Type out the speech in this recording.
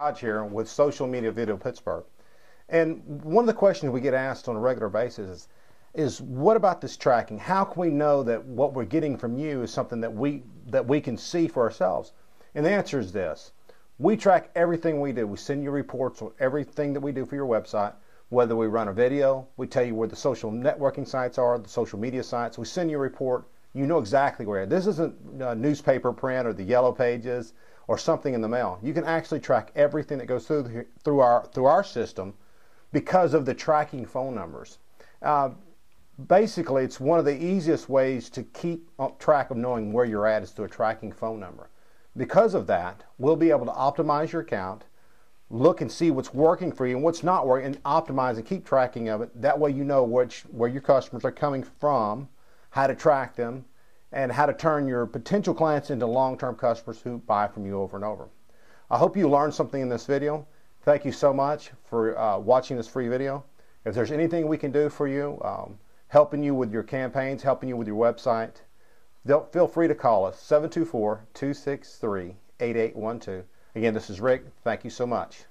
Hodge here with Social Media Video Pittsburgh. And one of the questions we get asked on a regular basis is what about this tracking? How can we know that what we're getting from you is something that we can see for ourselves? And the answer is this. We track everything we do. We send you reports on everything that we do for your website, whether we run a video, we tell you where the social networking sites are, the social media sites, we send you a report. You know exactly where. This isn't newspaper print or the yellow pages or something in the mail. You can actually track everything that goes through our system because of the tracking phone numbers. Basically, it's one of the easiest ways to keep track of knowing where you're at is through a tracking phone number. Because of that, we'll be able to optimize your account, look and see what's working for you and what's not working, and optimize and keep tracking of it. That way you know where your customers are coming from, how to track them, and how to turn your potential clients into long-term customers who buy from you over and over. I hope you learned something in this video. Thank you so much for watching this free video. If there's anything we can do for you, helping you with your campaigns, helping you with your website, feel free to call us, 724-263-8812. Again, this is Rick. Thank you so much.